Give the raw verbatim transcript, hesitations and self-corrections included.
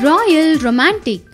Royal Romantic.